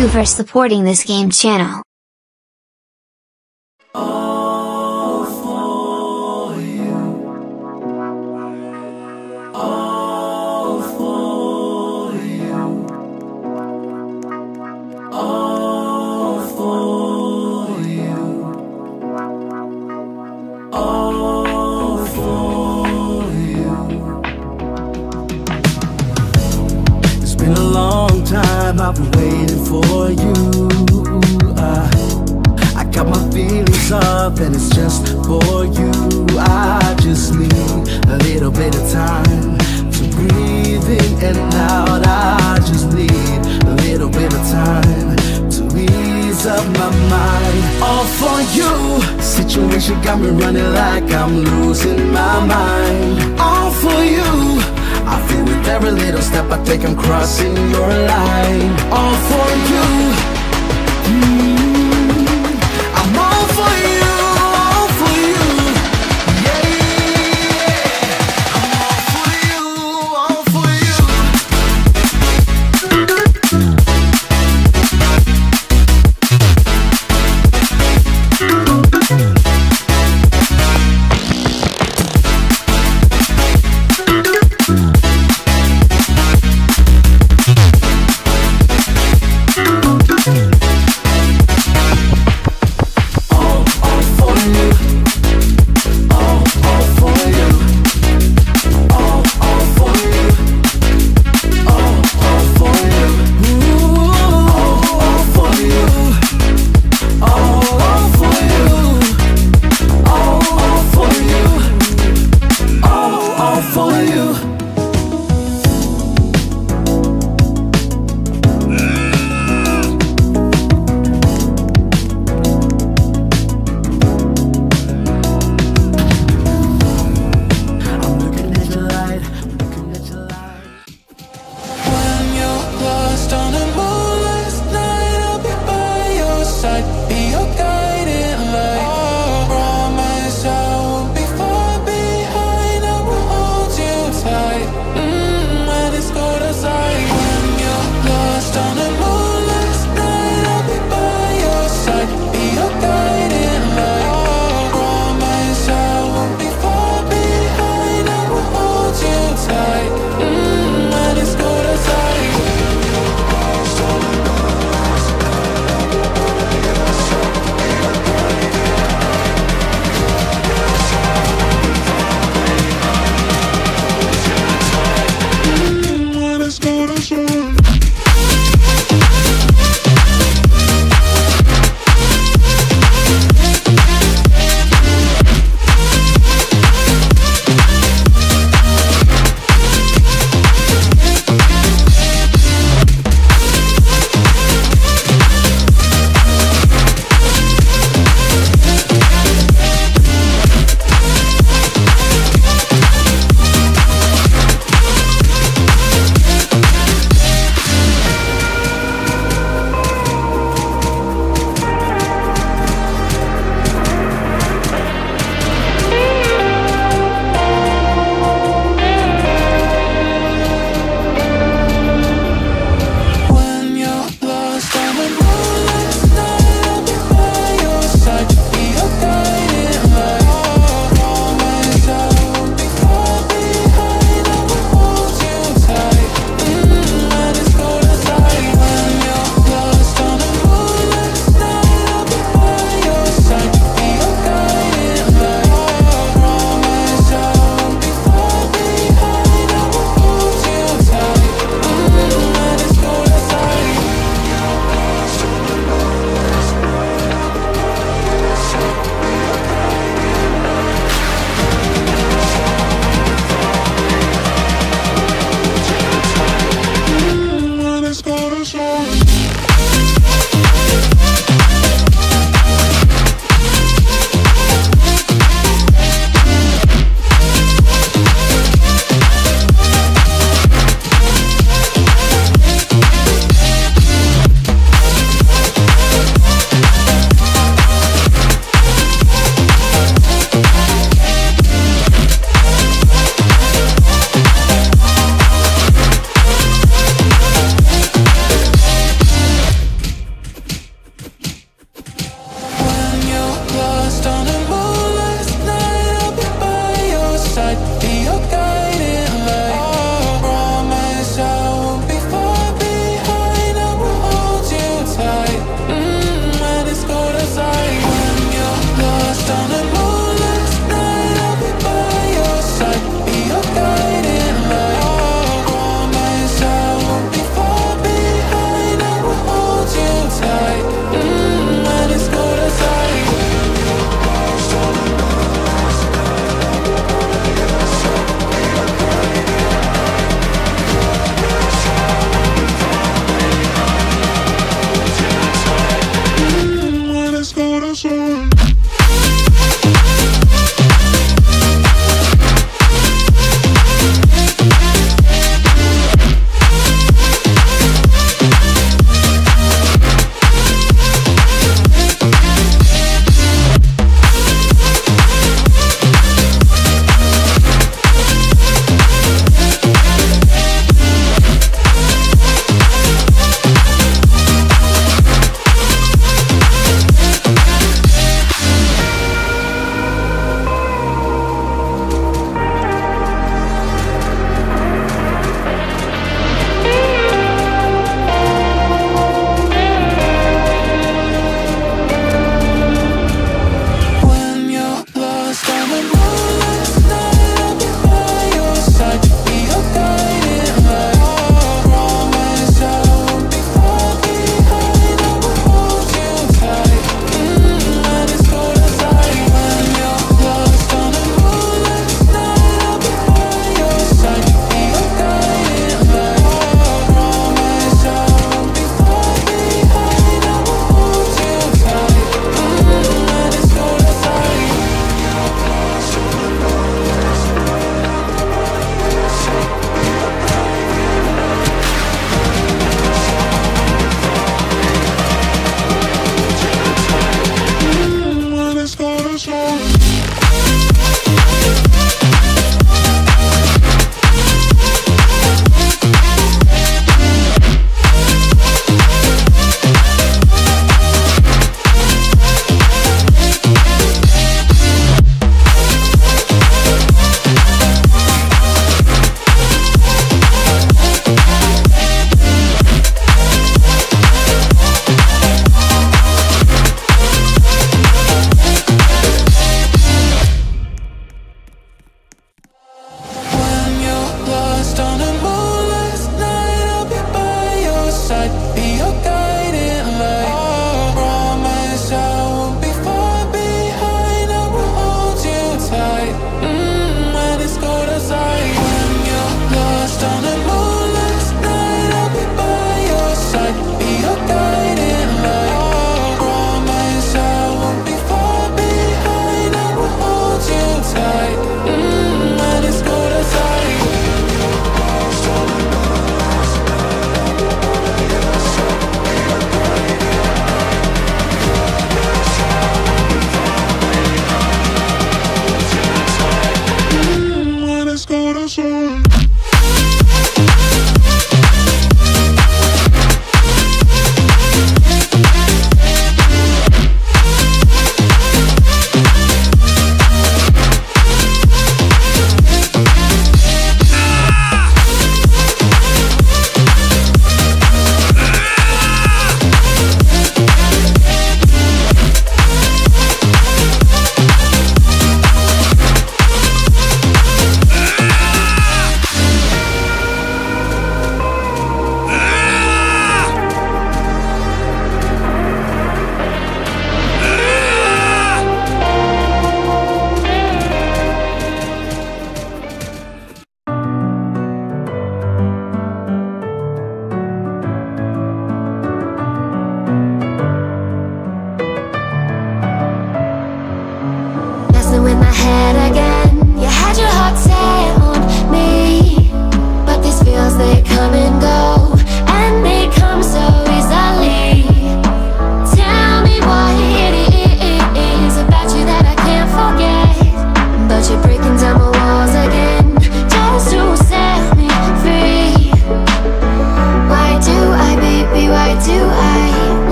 you for supporting this game channel. I've been waiting for you. I got my feelings up and it's just for you. I just need a little bit of time to breathe in and out. I just need a little bit of time to ease up my mind. All for you. Situation got me running like I'm losing my mind. All for you. I feel with every little step I take I'm crossing your line. All for you.